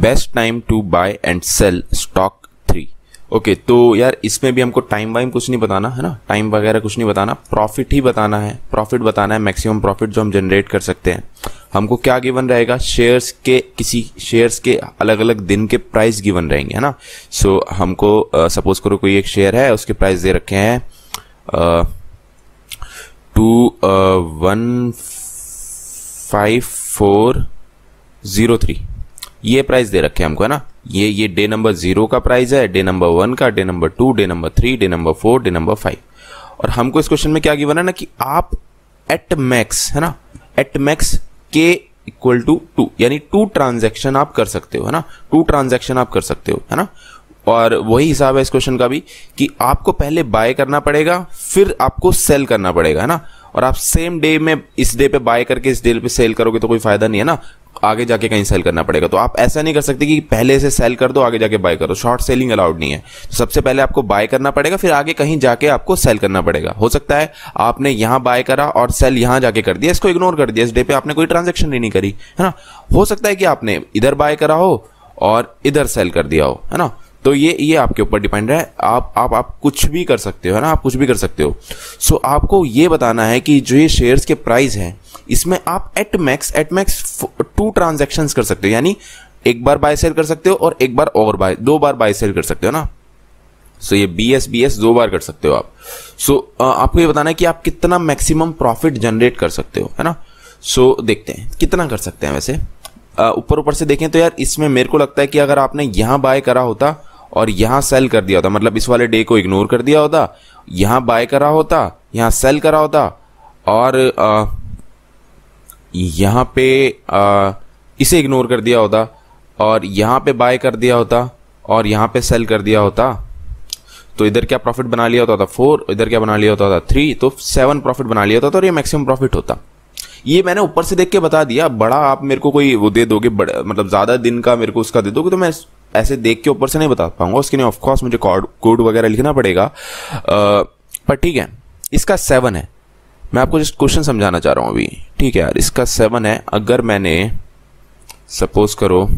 Best time to buy and sell stock 3। Okay, तो यार इसमें भी हमको टाइम वाइम कुछ नहीं बताना है ना, टाइम वगैरह कुछ नहीं बताना, प्रॉफिट ही बताना है, प्रॉफिट बताना है, मैक्सिमम प्रॉफिट जो हम जनरेट कर सकते हैं। हमको क्या गिवन रहेगा, शेयर्स के, किसी शेयर्स के अलग अलग दिन के प्राइस गिवन रहेंगे, है ना। सो हमको सपोज करो कोई एक शेयर है, उसके प्राइस दे रखे हैं 215,403, ये प्राइस दे रखे हैं हमको, है ना। ये डे नंबर 0 का प्राइस है, डे नंबर 1 का, day number 2, day number 3, day number 4, day number 5। और हमको इस क्वेश्चन में क्या गिवन है ना कि आप एट मैक्स, है ना, एट मैक्स के इक्वल टू 2, यानी 2 ट्रांजैक्शन आप कर सकते हो, है ना, 2 ट्रांजैक्शन आप कर सकते हो, है ना। और वही हिसाब है इस क्वेश्चन का भी कि आपको पहले बाय करना पड़ेगा, फिर आपको सेल करना पड़ेगा, है ना। और आप सेम डे में इस डे पे बाय करके इस डे पे सेल करोगे तो कोई फायदा नहीं है ना, आगे जाके कहीं सेल करना पड़ेगा। तो आप ऐसा नहीं कर सकते कि पहले से सेल कर दो आगे जाके बाय करो, शॉर्ट सेलिंग अलाउड नहीं है। तो सबसे पहले आपको बाय करना पड़ेगा, फिर आगे कहीं जाके आपको सेल करना पड़ेगा। हो सकता है आपने यहाँ बाय करा और सेल यहाँ जाके कर दिया, इसको इग्नोर कर दिया, इस डे पे आपने कोई ट्रांजेक्शन नहीं करी, है ना। हो सकता है कि आपने इधर बाय करा हो और इधर सेल कर दिया हो, है ना। तो ये आपके ऊपर डिपेंड है, आप कुछ भी कर सकते हो, है ना, आप कुछ भी कर सकते हो। सो आपको ये बताना है कि जो ये शेयर्स के प्राइस हैं, इसमें आप एट मैक्स 2 ट्रांजैक्शंस कर सकते हो, यानी एक बार बाय सेल कर सकते हो और एक बार और बाय, 2 बार बाय सेल कर सकते हो ना। सो ये BS 2 बार कर सकते हो आप। सो आपको ये बताना है कि आप कितना मैक्सिमम प्रॉफिट जनरेट कर सकते हो, है ना। सो देखते हैं कितना कर सकते हैं। वैसे ऊपर से देखें तो यार इसमें मेरे को लगता है कि अगर आपने यहाँ बाय करा होता और यहाँ सेल कर दिया होता, मतलब इस वाले डे को इग्नोर कर दिया होता, यहाँ बाय करा होता, यहाँ सेल करा होता, और यहाँ पे इसे इग्नोर कर दिया होता और यहाँ पे बाय कर दिया होता और यहाँ पे सेल कर दिया होता, तो इधर क्या प्रॉफिट बना लिया होता था 4, इधर क्या बना लिया होता था 3, तो 7 प्रॉफिट बना लिया होता था और ये मैक्सिमम प्रॉफिट होता। ये मैंने ऊपर से देख के बता दिया, बड़ा आप मेरे को कोई वो दे दोगे, मतलब ज़्यादा दिन का मेरे को उसका दे दोगे तो मैं ऐसे देख के ऊपर से नहीं बता पाऊंगा, उसके लिए ऑफकोर्स मुझे कोड वगैरह लिखना पड़ेगा। पर ठीक है, इसका 7 है, मैं आपको जस्ट क्वेश्चन समझाना चाह रहा हूँ अभी, ठीक है यार। इसका 7 है, अगर मैंने सपोज करो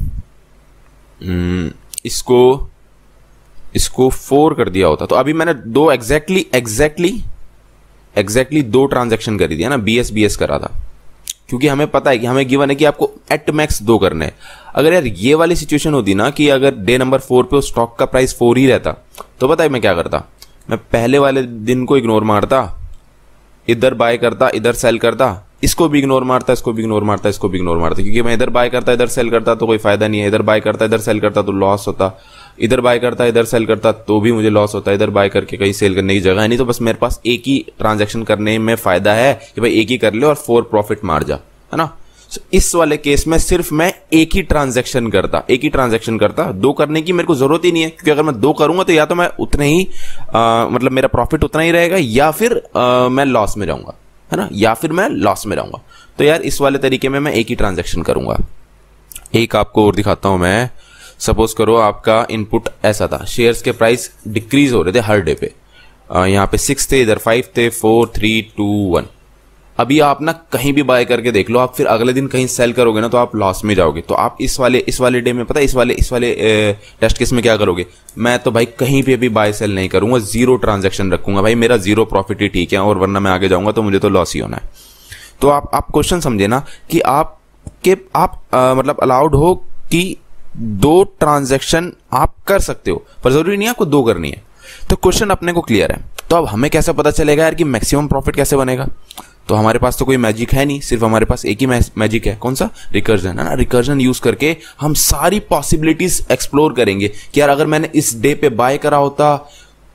इसको 4 कर दिया होता, तो अभी मैंने 2 एग्जैक्टली 2 ट्रांजैक्शन करी थी, है ना, BS करा था, क्योंकि हमें पता है कि हमें गिवन है कि आपको एट मैक्स 2 करना है। अगर यार ये वाली सिचुएशन होती ना कि अगर डे नंबर 4 पे उस स्टॉक का प्राइस 4 ही रहता, तो बताइए मैं क्या करता, मैं पहले वाले दिन को इग्नोर मारता, इधर बाय करता, इधर सेल करता, इसको भी इग्नोर मारता, इसको भी इग्नोर मारता, इसको भी इग्नोर मारता, क्योंकि मैं इधर बाय करता इधर सेल करता तो कोई फायदा नहीं है, इधर बाय करता इधर सेल करता तो लॉस होता, इधर बाय करता इधर सेल करता तो भी मुझे लॉस होता, इधर बाय करके कहीं सेल करने की जगह है नहीं, तो बस मेरे पास एक ही ट्रांजैक्शन करने में फायदा है कि भाई एक ही कर ले और 4 प्रॉफिट मार जा, है ना। इस वाले केस में सिर्फ मैं एक ही ट्रांजैक्शन करता, 2 करने की मेरे को जरूरत ही नहीं है, क्योंकि अगर मैं 2 करूंगा तो या तो मैं उतने ही मतलब मेरा प्रॉफिट उतना ही रहेगा, या फिर मैं लॉस में जाऊंगा, है ना, या फिर मैं लॉस में रहूंगा। तो यार इस वाले तरीके में मैं एक ही ट्रांजैक्शन करूंगा। एक आपको और दिखाता हूं मैं, सपोज करो आपका इनपुट ऐसा था, शेयर्स के प्राइस डिक्रीज हो रहे थे हर डे पे, यहाँ पे 6 थे, इधर 5 थे, 4, 3, 2, 1। अभी आप ना कहीं भी बाय करके देख लो, आप फिर अगले दिन कहीं सेल करोगे ना तो आप लॉस में जाओगे। तो आप इस वाले डे में पता है इस वाले टेस्ट केस में क्या करोगे, मैं तो भाई कहीं पे भी बाय सेल नहीं करूंगा, 0 ट्रांजैक्शन रखूंगा, भाई मेरा 0 प्रॉफिट ही ठीक है, और वरना मैं आगे जाऊंगा तो मुझे तो लॉस ही होना है। तो आप क्वेश्चन समझे ना कि मतलब अलाउड हो कि 2 ट्रांजैक्शन आप कर सकते हो, पर जरूरी नहीं है आपको 2 करनी है। तो क्वेश्चन अपने को क्लियर है। तो अब हमें कैसे पता चलेगा यार कि मैक्सिमम प्रॉफिट कैसे बनेगा, तो हमारे पास तो कोई मैजिक है नहीं, सिर्फ हमारे पास एक ही मैजिक है, कौन सा, रिकर्जन, है ना। रिकर्जन यूज करके हम सारी पॉसिबिलिटीज एक्सप्लोर करेंगे कि यार अगर मैंने इस डे पे बाय करा होता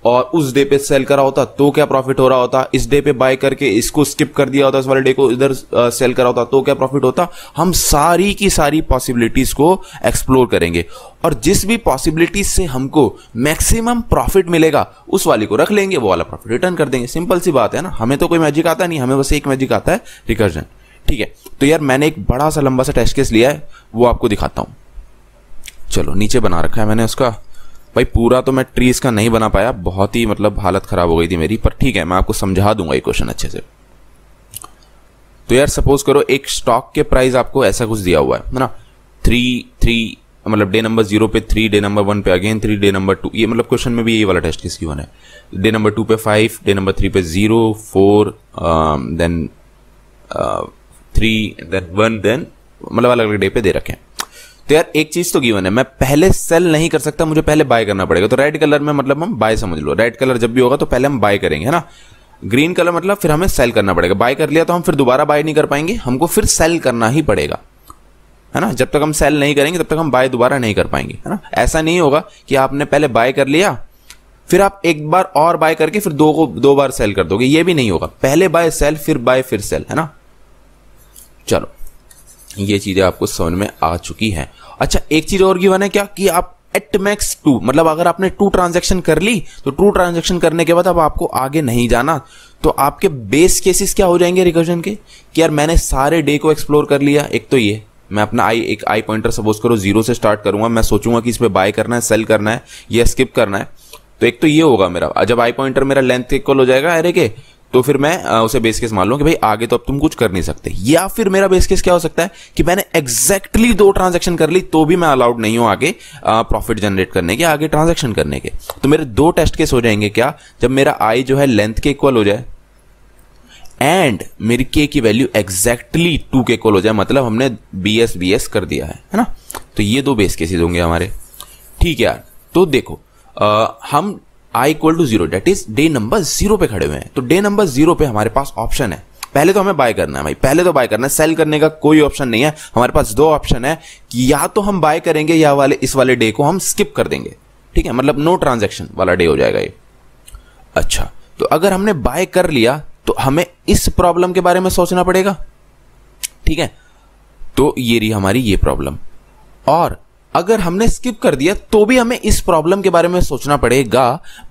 और उस डे पे सेल करा होता तो क्या प्रॉफिट हो रहा होता, इस डे पे बाय करके इसको स्किप कर दिया होता, इस वाले डे को इधर सेल करा होता तो क्या प्रॉफिट होता। हम सारी की सारी पॉसिबिलिटीज को एक्सप्लोर करेंगे और जिस भी पॉसिबिलिटीज से हमको मैक्सिमम प्रॉफिट मिलेगा उस वाले को रख लेंगे, वो वाला प्रॉफिट रिटर्न कर देंगे। सिंपल सी बात है ना, हमें तो कोई मैजिक आता नहीं, हमें बस एक मैजिक आता है, रिकर्जन, ठीक है। तो यार मैंने एक बड़ा सा लंबा सा टेस्ट केस लिया है, वो आपको दिखाता हूँ। चलो नीचे बना रखा है मैंने उसका, भाई पूरा तो मैं ट्रीज का नहीं बना पाया, बहुत ही मतलब हालत खराब हो गई थी मेरी, पर ठीक है मैं आपको समझा दूंगा ये क्वेश्चन अच्छे से। तो यार सपोज करो एक स्टॉक के प्राइस आपको ऐसा कुछ दिया हुआ है ना, 3, 3, मतलब डे नंबर 0 पे 3, डे नंबर 1 पे अगेन 3, डे नंबर 2, ये मतलब क्वेश्चन में भी यही वाला टेस्ट केस गिवन है। डे नंबर 2 पे 5, डे नंबर 3 पे 0, 4, देन 3, देन 1, देन मतलब अलग अलग डे पे दे रखे हैं। तो यार एक चीज तो गिवन है, मैं पहले सेल नहीं कर सकता, मुझे पहले बाय करना पड़ेगा। तो रेड कलर में मतलब हम बाय समझ लो, रेड कलर जब भी होगा तो पहले हम बाय करेंगे, है ना। ग्रीन कलर मतलब फिर हमें सेल करना पड़ेगा, बाय कर लिया तो हम फिर दोबारा बाय नहीं कर पाएंगे, हमको फिर सेल करना ही पड़ेगा, है ना। जब तक हम सेल नहीं करेंगे तब तक हम बाय दोबारा नहीं कर पाएंगे, है ना। ऐसा नहीं होगा कि आपने पहले बाय कर लिया फिर आप एक बार और बाय करके फिर दो बार सेल कर दोगे, ये भी नहीं होगा। पहले बाय सेल, फिर बाय, फिर सेल, है ना। चलो ये चीजें आपको समझ में आ चुकी हैं। अच्छा एक चीज और गिवन है क्या कि आप एट मैक्स 2, मतलब अगर आपने 2 ट्रांजैक्शन कर ली तो 2 ट्रांजैक्शन करने के बाद अब आपको आगे नहीं जाना। तो आपके बेस केसेस क्या हो जाएंगे रिकर्जन के कि यार मैंने सारे डे को एक्सप्लोर कर लिया। एक तो ये मैं अपना आई पॉइंटर सपोज करो 0 से स्टार्ट करूंगा, मैं सोचूंगा कि इस पे बाय करना है, सेल करना है या स्किप करना है। तो एक तो ये होगा मेरा, जब आई पॉइंटर मेरा लेंथ के इक्वल हो जाएगा एरे के, तो फिर मैं उसे बेस केस मान लूं कि भाई आगे तो अब तुम कुछ कर नहीं सकते। या फिर मेरा बेस केस क्या हो सकता है कि मैंने एग्जैक्टली 2 ट्रांजैक्शन कर ली तो भी मैं अलाउड नहीं हूं आगे प्रॉफिट जनरेट करने के, आगे ट्रांजैक्शन करने के। तो मेरे 2 टेस्ट केस हो जाएंगे क्या, जब मेरा आई जो है लेंथ के इक्वल हो जाए एंड मेरी के की वैल्यू एग्जैक्टली 2 के इक्वल हो जाए, मतलब हमने बी एस कर दिया है ना। तो ये 2 बेस केसेस होंगे हमारे, ठीक है यार। तो देखो हम i equal to 0 that is day number 0 पे खड़े हुए हैं। तो डे नंबर 0 पे हमारे पास ऑप्शन है, पहले तो हमें बाय करना है भाई, पहले तो बाय करना है, सेल करने का कोई ऑप्शन नहीं है। हमारे पास 2 ऑप्शन है कि या तो हम बाय करेंगे या वाले इस वाले डे को हम स्किप कर देंगे, ठीक है, मतलब नो ट्रांजैक्शन वाला डे हो जाएगा ये। अच्छा तो अगर हमने बाय कर लिया तो हमें इस प्रॉब्लम के बारे में सोचना पड़ेगा, ठीक है। तो ये रही हमारी ये प्रॉब्लम। और अगर हमने स्किप कर दिया तो भी हमें इस प्रॉब्लम के बारे में सोचना पड़ेगा।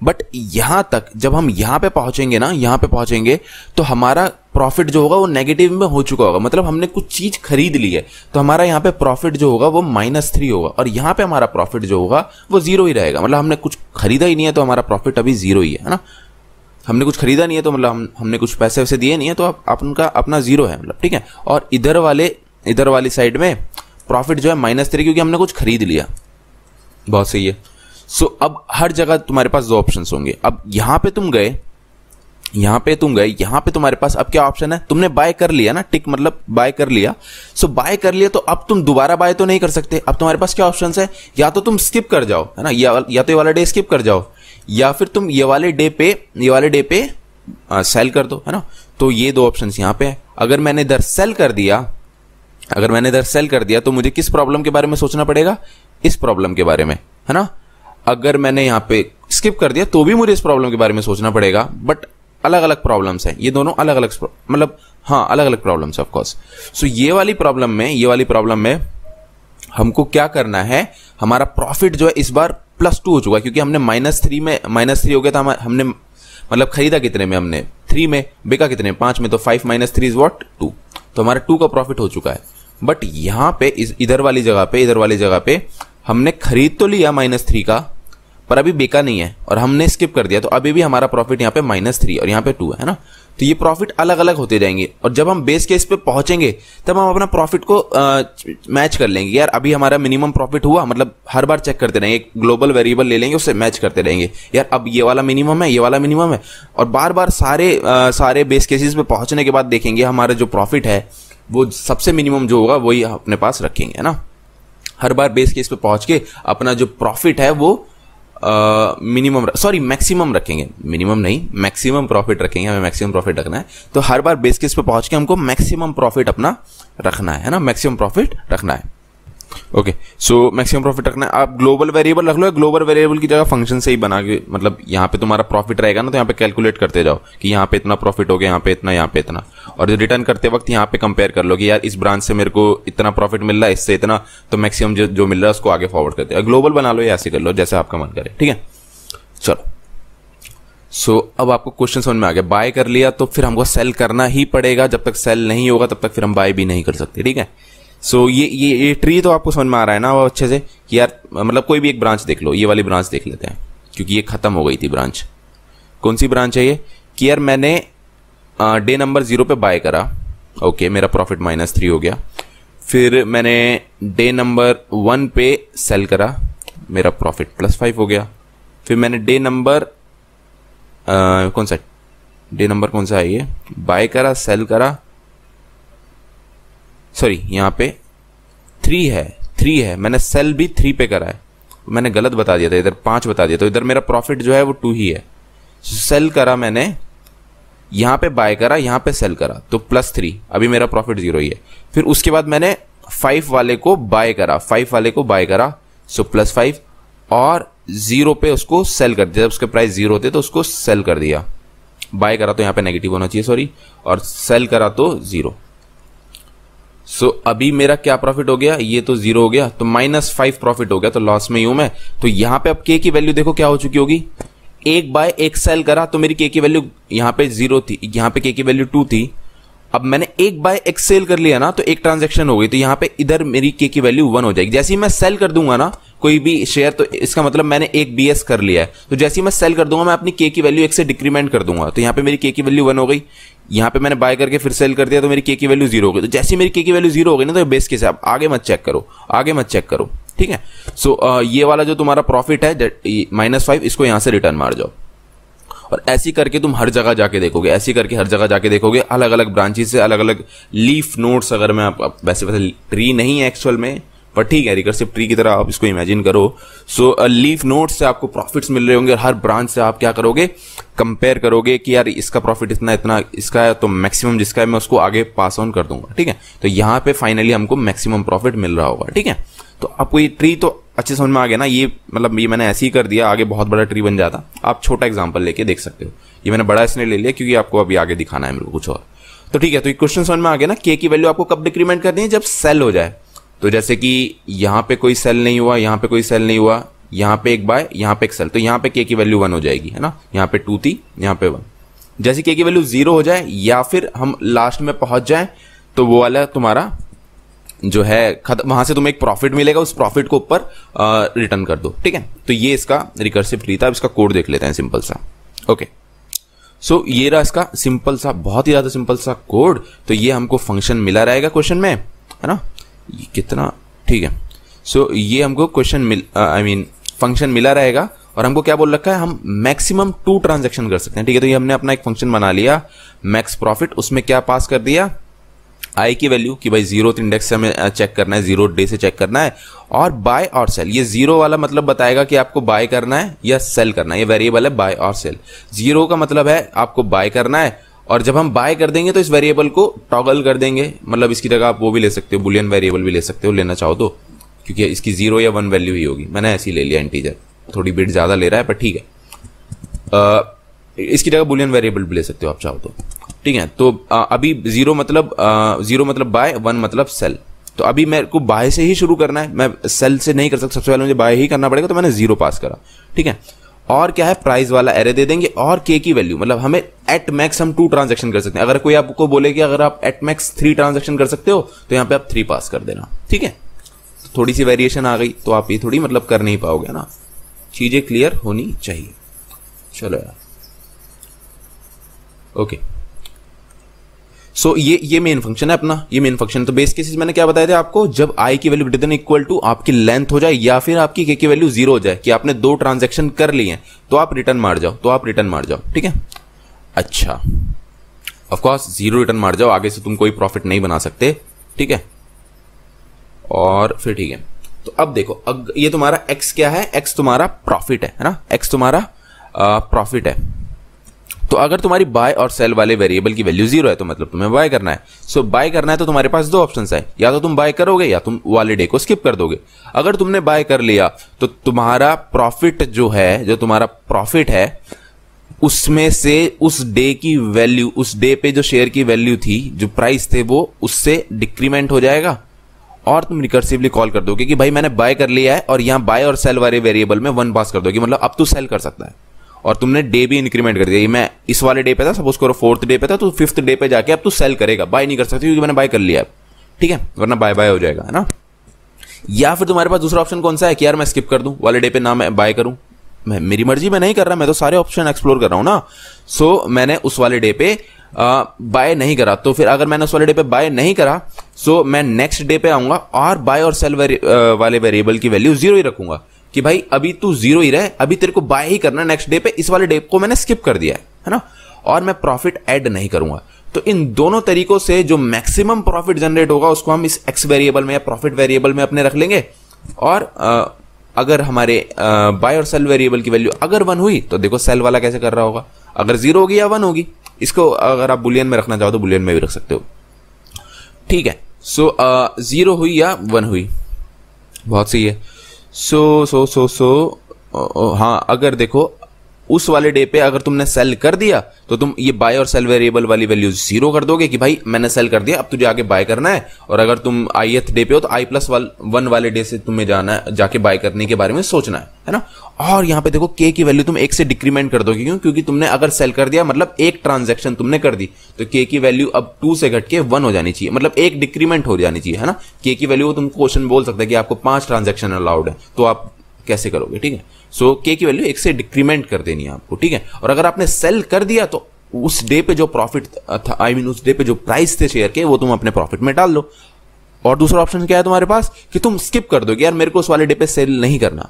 बट यहां तक जब हम यहां पे पहुंचेंगे ना, यहां पे पहुंचेंगे तो हमारा प्रॉफिट जो होगा वो नेगेटिव में हो चुका होगा, मतलब हमने कुछ चीज खरीद ली है तो हमारा यहाँ पे प्रॉफिट जो होगा वो -3 होगा और यहाँ पे हमारा प्रॉफिट जो होगा वो 0 ही रहेगा। मतलब हमने कुछ खरीदा ही नहीं है तो हमारा प्रॉफिट अभी 0 ही है ना। हमने कुछ खरीदा नहीं है तो मतलब हमने कुछ पैसे वैसे दिए नहीं है तो आपका अपना 0 है, मतलब ठीक है। और इधर वाली साइड में प्रॉफिट जो है -3 क्योंकि हमने कुछ खरीद लिया। बहुत सही है। सो अब हर जगह तुम्हारे पास 2 ऑप्शंस होंगे। अब यहाँ पे तुम्हारे पास अब क्या ऑप्शन है, तुमने बाय कर लिया ना, टिक मतलब बाय कर लिया। सो बाय कर लिया तो अब तुम दोबारा बाय तो नहीं कर सकते। अब तुम्हारे पास क्या ऑप्शंस है, या तो तुम स्किप कर जाओ, है ना, या तो ये वाला डे स्किप कर जाओ या फिर तुम ये वाले डे पे सेल कर दो, है ना। तो ये 2 ऑप्शंस यहाँ पे है। अगर मैंने इधर सेल कर दिया तो मुझे किस प्रॉब्लम के बारे में सोचना पड़ेगा, इस प्रॉब्लम के बारे में, है ना। अगर मैंने यहाँ पे स्किप कर दिया तो भी मुझे इस प्रॉब्लम के बारे में सोचना पड़ेगा। बट अलग अलग प्रॉब्लम्स हैं ये दोनों, अलग अलग मतलब हाँ अलग अलग प्रॉब्लम्स है ऑफकोर्स। सो ये वाली प्रॉब्लम में हमको क्या करना है, हमारा प्रॉफिट जो है इस बार +2 हो चुका है क्योंकि हमने माइनस थ्री हो गया था, हमने मतलब खरीदा कितने में, हमने 3 में, बेका कितने में, 5 में। तो 5 - 3 इज वॉट 2, तो हमारा 2 का प्रॉफिट हो चुका है। बट यहाँ पे इधर वाली जगह पे हमने खरीद तो लिया -3 का पर अभी बेका नहीं है और हमने स्किप कर दिया तो अभी भी हमारा प्रॉफिट यहाँ पे -3 और यहाँ पे 2 है ना। तो ये प्रॉफिट अलग अलग होते जाएंगे और जब हम बेस केस पे पहुंचेंगे तब हम अपना प्रॉफिट को मैच कर लेंगे। यार अभी हमारा मिनिमम प्रॉफिट हुआ, मतलब हर बार चेक करते रहेंगे, एक ग्लोबल वेरिएबल ले लेंगे उससे मैच करते रहेंगे, यार अब ये वाला मिनिमम है, ये वाला मिनिमम है। और बार बार सारे बेस केसेस पे पहुंचने के बाद देखेंगे हमारा जो प्रॉफिट है वो सबसे मिनिमम जो होगा वही अपने पास रखेंगे, है ना। हर बार बेस केस पे पहुंच के अपना जो प्रॉफिट है वो मैक्सिमम रखेंगे, मिनिमम नहीं मैक्सिमम प्रॉफिट रखेंगे, हमें मैक्सिमम प्रॉफिट रखना है। तो हर बार बेस केस पे पहुंच के हमको मैक्सिमम प्रॉफिट अपना रखना है ना, मैक्सिमम प्रॉफिट रखना है। ओके सो मैक्सिमम प्रॉफिट रखना है। आप ग्लोबल वेरिएबल रख लो, ग्लोबल वेरिएबल की जगह फंक्शन से ही बना के, मतलब यहाँ पे तुम्हारा प्रॉफिट रहेगा ना तो यहाँ पे कैलकुलेट करते जाओ कि यहाँ पे इतना प्रॉफिट हो गया, यहाँ पे इतना, यहाँ पे इतना। और रिटर्न करते वक्त यहाँ पे कंपेयर कर लो कि यार इस ब्रांच से मेरे को इतना प्रॉफिट मिल रहा है, इससे इतना, तो मैक्सिमम जो मिल रहा है उसको आगे फॉरवर्ड करते हैं। ग्लोबल बना लो या ऐसे कर लो जैसे आपका मन करे, ठीक है। चलो सो अब आपको क्वेश्चन समझ में आ गया। बाय कर लिया तो फिर हमको सेल करना ही पड़ेगा, जब तक सेल नहीं होगा तब तक फिर हम बाय भी नहीं कर सकते, ठीक है। सो ये ट्री तो आपको समझ में आ रहा है ना वो अच्छे से कि यार मतलब कोई भी एक ब्रांच देख लो, ये वाली ब्रांच देख लेते हैं क्योंकि ये खत्म हो गई थी ब्रांच। कौन सी ब्रांच है ये, कि यार मैंने डे नंबर 0 पे बाय करा, ओके मेरा प्रॉफिट -3 हो गया। फिर मैंने डे नंबर 1 पे सेल करा, मेरा प्रॉफिट +5 हो गया। फिर मैंने डे नंबर कौन सा है ये, बाय करा, सेल करा, सॉरी यहाँ पे 3 है, 3 है, मैंने सेल भी 3 पे करा है, मैंने गलत बता दिया था, इधर 5 बता दिया था, इधर मेरा प्रॉफिट जो है वो 2 ही है। सेल करा मैंने, यहाँ पे बाय करा, यहाँ पे सेल करा, तो +3, अभी मेरा प्रॉफिट 0 ही है। फिर उसके बाद मैंने 5 वाले को बाय करा, 5 वाले को बाय करा, सो +5, और 0 पे उसको सेल कर दिया, जब उसके प्राइस 0 होते तो उसको सेल कर दिया। बाय करा तो यहाँ पे नेगेटिव होना चाहिए, सॉरी, और सेल करा तो 0। सो अभी मेरा क्या प्रॉफिट हो गया, ये तो 0 हो गया, तो -5 प्रॉफिट हो गया, तो लॉस में ही हूं मैं। तो यहाँ पे अब के की वैल्यू देखो क्या हो चुकी होगी, 1 बाय 1 सेल करा तो मेरी के की वैल्यू यहाँ पे 0 थी, यहाँ पे के की वैल्यू 2 थी, अब मैंने 1 बाय 1 सेल कर लिया ना, तो 1 ट्रांजेक्शन हो गई, तो यहाँ पे इधर मेरी के की वैल्यू 1 हो जाएगी। जैसे ही मैं सेल कर दूंगा ना कोई भी शेयर, तो इसका मतलब मैंने 1 BS कर लिया है, तो जैसे ही मैं सेल कर दूंगा मैं अपनी के की वैल्यू 1 से डिक्रीमेंट कर दूंगा, तो यहाँ पे मेरी के की वैल्यू 1 हो गई। यहाँ पे मैंने बाय करके फिर सेल कर दिया तो मेरी के की वैल्यू 0 हो गई। तो जैसे मेरी के की वैल्यू 0 हो गई ना, तो बेस केस है, आप आगे मत चेक करो, आगे मत चेक करो, ठीक है। सो ये वाला जो तुम्हारा प्रॉफिट है -5, इसको यहाँ से रिटर्न मार जाओ, और ऐसी करके तुम हर जगह जाके देखोगे, ऐसी करके हर जगह जाके देखोगे, अलग अलग ब्रांचेस से, अलग अलग लीफ नोट्स। अगर मैं आप वैसे ट्री नहीं है एक्चुअल में, पर ठीक है रिकर्सिव ट्री की तरह आप इसको इमेजिन करो। सो लीफ नोट्स से आपको प्रॉफिट्स मिल रहे होंगे, और हर ब्रांच से आप क्या करोगे, कंपेयर करोगे कि यार इसका प्रॉफिट इतना इतना इसका है, तो मैक्सिमम जिसका है मैं उसको आगे पास ऑन कर दूंगा, ठीक है। तो यहाँ पे फाइनली हमको मैक्सिमम प्रॉफिट मिल रहा होगा, ठीक है। तो आपको ये ट्री तो अच्छे समझ में आ गया ना, ये मतलब ये मैंने ऐसे ही कर दिया, आगे बहुत बड़ा ट्री बन जाता। आप छोटा एग्जाम्पल लेके देख सकते हो, ये मैंने बड़ा इसलिए ले लिया क्योंकि आपको अभी आगे दिखाना है मेरे को कुछ और, तो ठीक है। तो ये क्वेश्चन समझ में आ गया ना, के की वैल्यू आपको कब डिक्रीमेंट करनी है, जब सेल हो जाए। तो जैसे कि यहाँ पे कोई सेल नहीं हुआ, यहाँ पे कोई सेल नहीं हुआ, यहाँ पे 1 बाय, यहाँ पे 1 सेल, तो यहाँ पे के की वैल्यू 1 हो जाएगी, है ना। यहाँ पे 2 थी, यहाँ पे 1। जैसे के की वैल्यू 0 हो जाए या फिर हम लास्ट में पहुंच जाए, तो वो वाला तुम्हारा जो है खत्म, वहां से तुम्हें एक प्रॉफिट मिलेगा, उस प्रॉफिट को ऊपर रिटर्न कर दो, ठीक है। तो ये इसका रिकर्सिव ट्री था। इसका कोड देख लेते हैं, सिंपल सा, ओके। सो ये रहा इसका सिंपल सा, बहुत ही ज्यादा सिंपल सा कोड। तो ये हमको फंक्शन मिला रहेगा क्वेश्चन में, है ना, कितना, ठीक है। सो ये हमको क्वेश्चन फंक्शन मिला रहेगा, और हमको क्या बोल रखा है, हम मैक्सिमम 2 ट्रांजेक्शन कर सकते हैं, ठीक है। तो ये हमने अपना एक फंक्शन बना लिया मैक्स प्रॉफिट, उसमें क्या पास कर दिया, आई की वैल्यू, कि भाई 0th इंडेक्स से हमें चेक करना है, 0 डे से चेक करना है, और बाय और सेल। ये 0 वाला मतलब बताएगा कि आपको बाय करना है या सेल करना है, ये वेरिएबल है बाय और सेल। 0 का मतलब है आपको बाय करना है, और जब हम बाय कर देंगे तो इस वेरिएबल को टॉगल कर देंगे, मतलब इसकी जगह आप वो भी ले सकते हो, बुलियन वेरिएबल भी ले सकते हो, लेना चाहो तो, क्योंकि इसकी 0 या 1 वैल्यू ही होगी। मैंने ऐसी ले लिया, इंटीजर थोड़ी बिट ज़्यादा ले रहा है पर ठीक है, इसकी जगह बुलियन वेरिएबल भी ले सकते हो आप चाहो तो, ठीक है। तो अभी 0 मतलब बाय, 1 मतलब सेल, तो अभी मेरे को बाय से ही शुरू करना है, मैं सेल से नहीं कर सकता, सबसे पहले मुझे बाय ही करना पड़ेगा, तो मैंने 0 पास करा, ठीक है। और क्या है, प्राइस वाला एरे दे देंगे, और के की वैल्यू, मतलब हमें एट मैक्स हम 2 ट्रांजेक्शन कर सकते हैं। अगर कोई आपको बोले कि अगर आप एट मैक्स 3 ट्रांजेक्शन कर सकते हो, तो यहाँ पे आप 3 पास कर देना, ठीक है। थोड़ी सी वेरिएशन आ गई तो आप ये थोड़ी मतलब कर नहीं पाओगे ना, चीजें क्लियर होनी चाहिए। चलो यार, ओके। सो ये मेन फंक्शन है अपना, ये मेन फंक्शन। तो बेस केसेस मैंने क्या बताया था आपको, जब आई की value greater than equal to आपकी लेंथ हो जाए, या फिर आपकी के की वैल्यू 0 हो जाए, कि आपने 2 ट्रांजैक्शन कर लिए हैं, तो आप रिटर्न मार जाओ, ठीक है। अच्छा, ऑफकोर्स 0 रिटर्न मार जाओ, आगे से तुम कोई प्रॉफिट नहीं बना सकते, ठीक है। और फिर ठीक है, तो अब देखो, अब ये तुम्हारा एक्स क्या है, एक्स तुम्हारा प्रॉफिट है ना, एक्स तुम्हारा प्रॉफिट है। तो अगर तुम्हारी बाय और सेल वाले वेरिएबल की वैल्यू 0 है, तो मतलब तुम्हें बाय करना है। सो बाय करना है तो तुम्हारे पास 2 ऑप्शंस है, या तो तुम बाय करोगे या तुम वाले डे को स्किप कर दोगे। अगर तुमने बाय कर लिया तो तुम्हारा प्रॉफिट जो है, उसमें से उस डे की वैल्यू, उस डे पे जो शेयर की वैल्यू थी, जो प्राइस थे, वो उससे डिक्रीमेंट हो जाएगा, और तुम रिकर्सिवली कॉल कर दोगे कि भाई मैंने बाय कर लिया है, और यहाँ बाय और सेल वाले वेरिएबल में 1 पास कर दोगे, मतलब अब तू सेल कर सकता है। और तुमने डे भी इंक्रीमेंट कर दिया, मैं इस वाले डे पे था, सपोज करो 4th डे पे था, तो 5th डे पे जाके अब तू सेल करेगा, बाय नहीं कर सकती क्योंकि मैंने बाय कर लिया, ठीक है, वरना बाय बाय हो जाएगा, है ना। या फिर तुम्हारे पास दूसरा ऑप्शन कौन सा है कि यार मैं स्किप कर दूं वाले डे पे, ना मैं बाय करूं, मेरी मर्जी, मैं नहीं कर रहा, मैं तो सारे ऑप्शन एक्सप्लोर कर रहा हूं ना। सो मैंने उस वाले डे पे बाय नहीं करा, तो फिर अगर मैंने उस वाले डे पे बाय नहीं करा सो मैं नेक्स्ट डे पे आऊँगा और बाय और सेल वाले वेरिएबल की वैल्यू जीरो ही रखूंगा कि भाई अभी तू जीरो ही रहे, अभी तेरे को बाय ही करना नेक्स्ट डे पे, इस वाले डे को मैंने स्किप कर दिया है ना, और मैं प्रॉफिट ऐड नहीं करूंगा। तो इन दोनों तरीकों से जो मैक्सिमम प्रॉफिट जनरेट होगा उसको हम इस एक्स वेरिएबल में या प्रॉफिट वेरिएबल में अपने रख लेंगे, और अगर हमारे बाय और सेल वेरिएबल की वैल्यू अगर 1 हुई तो देखो सेल वाला कैसे कर रहा होगा, अगर 0 होगी या 1 होगी, इसको अगर आप बुलियन में रखना चाहो तो बुलियन में भी रख सकते हो, ठीक है। सो 0 हुई या 1 हुई, बहुत सही है। हाँ, अगर देखो उस वाले डे पे अगर तुमने सेल कर दिया तो तुम ये बाय और सेल वेरिएबल वाली वैल्यू जीरो कर दोगे कि भाई मैंने सेल कर दिया, अब तुझे आगे बाय करना है, और अगर तुम आईएथ डे पे हो तो आई प्लस 1 वाले डे से तुम्हें जाना जाके बाय करने के बारे में सोचना है ना। और यहाँ पे देखो के की वैल्यू तुम 1 से डिक्रीमेंट कर दोगे, क्यों? क्योंकि तुमने अगर सेल कर दिया मतलब एक ट्रांजेक्शन तुमने कर दी, तो के की वैल्यू अब 2 से घट के 1 हो जानी चाहिए, मतलब एक डिक्रीमेंट हो जानी चाहिए, है ना। के की वैल्यू तुम क्वेश्चन बोल सकता है कि आपको 5 ट्रांजेक्शन अलाउड है, तो आप कैसे करोगे, ठीक है। सो के की वैल्यू 1 से डिक्रीमेंट कर देनी है आपको, ठीक है। और अगर आपने सेल कर दिया तो उस डे पे जो प्रॉफिट था, उस डे पे जो प्राइस थे शेयर के, वो तुम अपने प्रॉफिट में डाल लो। और दूसरा ऑप्शन क्या है तुम्हारे पास कि तुम स्किप कर दोगे, यार मेरे को उस वाले डे पे सेल नहीं करना,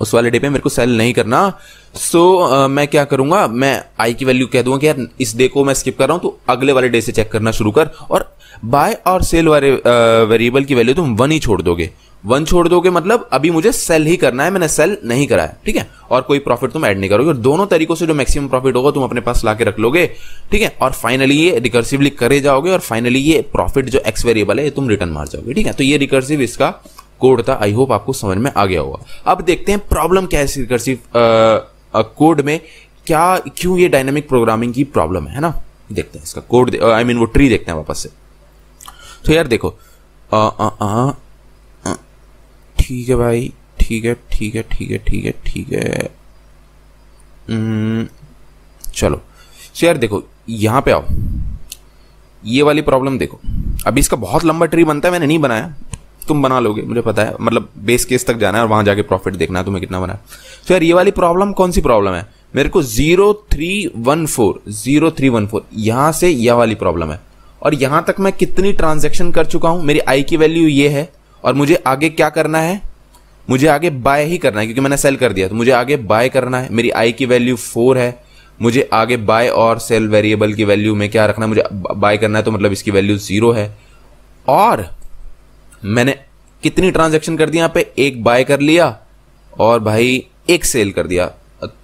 उस वाले डे पे मेरे को सेल नहीं करना, सो मैं क्या करूंगा, मैं आई की वैल्यू कह दूंगा कि यार इस डे को मैं स्किप कर रहा हूं, तो अगले वाले डे से चेक करना शुरू कर, और बाय और सेल वाले वेरिएबल की वैल्यू तुम 1 ही छोड़ दोगे। 1 छोड़ दोगे मतलब अभी मुझे सेल ही करना है, मैंने सेल नहीं करा है, ठीक है। और कोई प्रॉफिट तुम ऐड नहीं करोगे, और दोनों तरीकों से जो मैक्सिमम प्रॉफिट होगा तुम अपने पास लाके रख लोगे, ठीक है। और फाइनली ये रिकर्सिवली करे जाओगे, और फाइनली ये प्रॉफिट जो एक्स वेरिएबल है ये तुम रिटर्न मार जाओगे, ठीक है। तो ये रिकर्सिव इसका कोड था, आई होप आपको समझ में आ गया होगा। अब देखते हैं प्रॉब्लम क्या है इस रिकर्सिव कोड में, क्या क्यों ये डायनामिक प्रोग्रामिंग की प्रॉब्लम है ना, देखते हैं इसका कोड, वो ट्री देखते हैं वापस से। तो यार देखो ठीक है भाई, ठीक है, चलो। सो यार देखो यहाँ पे आओ, ये वाली प्रॉब्लम देखो। अभी इसका बहुत लंबा ट्री बनता है, मैंने नहीं बनाया, तुम बना लोगे मुझे पता है, मतलब बेस केस तक जाना है और वहाँ जाके प्रॉफिट देखना है तुम्हें कितना बना है। सो यार ये वाली प्रॉब्लम कौन सी प्रॉब्लम है, मेरे को 0 3 1 4 यहाँ से यह वाली प्रॉब्लम है, और यहाँ तक मैं कितनी ट्रांजेक्शन कर चुका हूँ, मेरी आई की वैल्यू ये है, और मुझे आगे क्या करना है, मुझे आगे बाय ही करना है, क्योंकि मैंने सेल कर दिया तो मुझे आगे बाय करना है। मेरी आई की वैल्यू 4 है, मुझे आगे बाय और सेल वेरिएबल की वैल्यू में क्या रखना है, मुझे बाय करना है, तो मतलब इसकी वैल्यू 0 है। और मैंने कितनी ट्रांजैक्शन कर दी यहाँ पे, एक बाय कर लिया और भाई एक सेल कर दिया,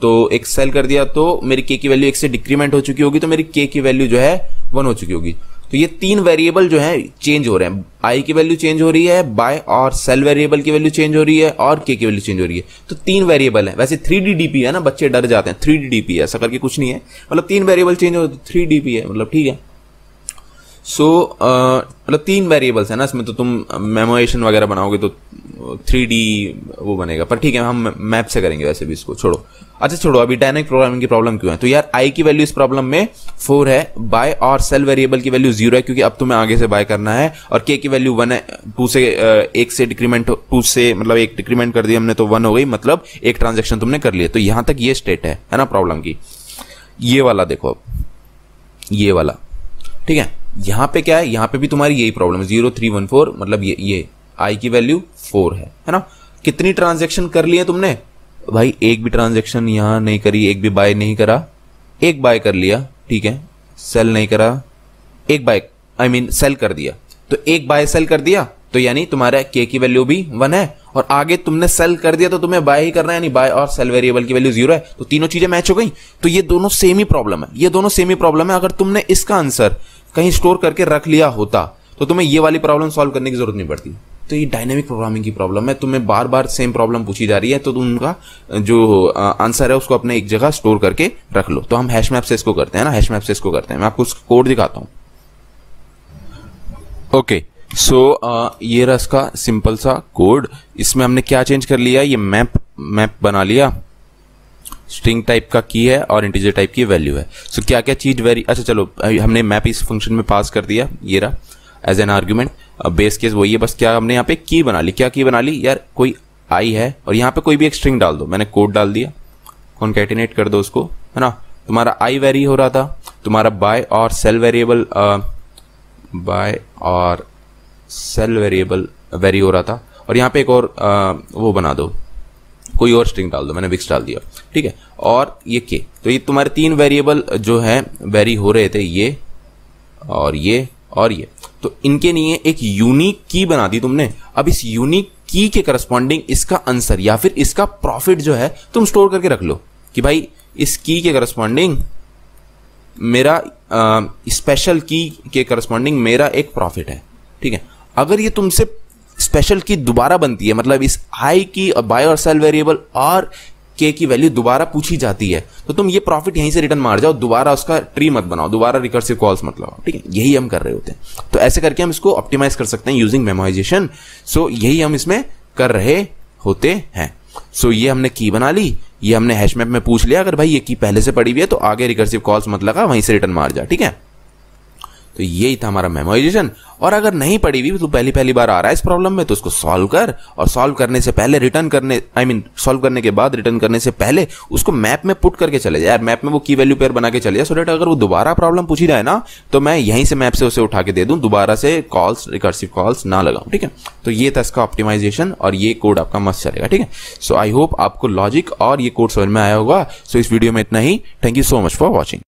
तो एक सेल कर दिया तो मेरी के की वैल्यू 1 से डिक्रीमेंट हो चुकी होगी, तो मेरी के की वैल्यू जो है 1 हो चुकी होगी। तो ये 3 वेरिएबल जो है चेंज हो रहे हैं, आई की वैल्यू चेंज हो रही है, बाय और सेल वेरिएबल की वैल्यू चेंज हो रही है, और के की वैल्यू चेंज हो रही है, तो 3 वेरिएबल है। वैसे 3DDP है ना, बच्चे डर जाते हैं 3DDP है, ऐसा करके कुछ नहीं है, मतलब 3 वेरिएबल चेंज हो, 3DP है मतलब, ठीक है। सो मतलब 3 वेरिएबल्स है ना इसमें, तो तुम मेमोरेशन वगैरह बनाओगे तो 3D वो बनेगा, पर ठीक है हम मैप से करेंगे वैसे भी, इसको छोड़ो। अच्छा छोड़ो, अभी डायनामिक प्रोग्रामिंग की प्रॉब्लम क्यों है, तो यार आई की वैल्यू इस प्रॉब्लम में 4 है, बाय और सेल वेरिएबल की वैल्यू 0 है, क्योंकि अब तुम्हें आगे से बाय करना है, और के की वैल्यू 1 है, 2 से मतलब एक डिक्रीमेंट कर दिया हमने तो 1 हो गई, मतलब एक ट्रांजेक्शन तुमने कर लिया। तो यहां तक ये स्टेट है ना प्रॉब्लम की। ये वाला देखो अब, ये वाला ठीक है, यहां पे क्या है, यहां पे भी तुम्हारी यही प्रॉब्लम है, 0 3 1 4 मतलब ये आई की वैल्यू 4 है ना। कितनी ट्रांजेक्शन कर लिए तुमने भाई, एक भी ट्रांजेक्शन यहां नहीं करी, एक भी बाय नहीं करा, एक बाय कर लिया, ठीक है, सेल नहीं करा, एक बाय सेल कर दिया, तो एक बाय सेल कर दिया, तो यानी तुम्हारा के की वैल्यू भी 1 है, और आगे तुमने सेल कर दिया तो तुम्हें बाय ही करना है, यानी बाय और सेल वेरिएबल की वैल्यू 0 है, तो तीनों चीजें मैच हो गई। तो ये दोनों सेम ही प्रॉब्लम है, ये दोनों सेम ही प्रॉब्लम है। अगर तुमने इसका आंसर कहीं स्टोर करके रख लिया होता तो तुम्हें ये वाली प्रॉब्लम सॉल्व करने की जरूरत नहीं पड़ती। तो ये डायनेमिक प्रोग्रामिंग की प्रॉब्लम है, तुम्हें बार बार सेम प्रॉब्लम पूछी जा रही है, तो उनका जो आंसर है उसको अपने एक जगह स्टोर करके रख लो। तो हम हैश मैप से इसको करते हैं ना, हैश मैप से इसको करते हैं, मैं आपको उसका कोड दिखाता हूं। ओके सो ये रहा इसका सिंपल सा कोड। इसमें हमने क्या चेंज कर लिया, ये मैप बना लिया, स्ट्रिंग टाइप का की है और इंटीजर टाइप की वैल्यू है। सो क्या क्या चीज अच्छा चलो, हमने मैप इस फंक्शन में पास कर दिया, ये रहा as an argument, base case वही है, बस क्या हमने यहाँ पे की बना ली। क्या की बना ली यार, कोई आई है और यहाँ पे कोई भी एक स्ट्रिंग डाल दो, मैंने कोड डाल दिया, कॉन्कैटिनेट कर दो उसको, है ना। तुम्हारा आई वेरी हो रहा था तुम्हारा बाय और सेल वेरिएबल वेरी हो रहा था। और यहाँ पे एक और वो बना दो, कोई और स्ट्रिंग डाल दो, मैंने विक्स डाल दिया, ठीक है। और ये के, तो ये तुम्हारे तीन वेरिएबल जो है वेरी हो रहे थे, ये और ये और ये, तो इनके लिए एक यूनिक की बना दी तुमने। अब इस यूनिक की के करस्पॉन्डिंग इसका आंसर या फिर इसका प्रॉफिट जो है तुम स्टोर करके रख लो कि भाई इस की के करस्पॉन्डिंग मेरा स्पेशल की के करस्पॉन्डिंग मेरा एक प्रॉफिट है, ठीक है। अगर ये तुमसे स्पेशल की दोबारा बनती है, मतलब इस आई की और बाय और सेल वेरिएबल और के की वैल्यू दोबारा पूछी जाती है, तो तुम ये प्रॉफिट यहीं से रिटर्न मार जाओ, दोबारा उसका ट्री मत बनाओ, दोबारा रिकर्सिव कॉल्स मत लगाओ, ठीक है। यही हम कर रहे होते हैं, तो ऐसे करके हम इसको ऑप्टिमाइज कर सकते हैं यूजिंग मेमोराइजेशन। सो यही हम इसमें कर रहे होते हैं। सो ये हमने की बना ली, ये हमने हैश मैप में पूछ लिया, अगर भाई ये की पहले से पड़ी हुई है तो आगे रिकर्सिव कॉल्स मत लगा, वहीं से रिटर्न मार जा, ठीक है। तो यही था हमारा मेमोराइजेशन। और अगर नहीं पड़ी हुई तो पहली बार आ रहा है इस प्रॉब्लम में, तो उसको सॉल्व कर, और सॉल्व करने से पहले रिटर्न करने, सॉल्व करने के बाद रिटर्न करने से पहले उसको मैप में पुट करके चले जाए, मैप में वो की वैल्यू पेयर बना के चले जाए, सो डेट अगर वो दोबारा प्रॉब्लम पूछी जाए ना तो मैं यहीं से मैप से उसे उठा के दे दूं, दोबारा से कॉल्स रिकर्सिव कॉल्स ना लगाऊं, ठीक है। तो ये था इसका ऑप्टिमाइजेशन, और ये कोड आपका मस्त चलेगा, ठीक है। सो आई होप आपको लॉजिक और ये कोड समझ में आया होगा। सो इस वीडियो में इतना ही, thank you so much for watching.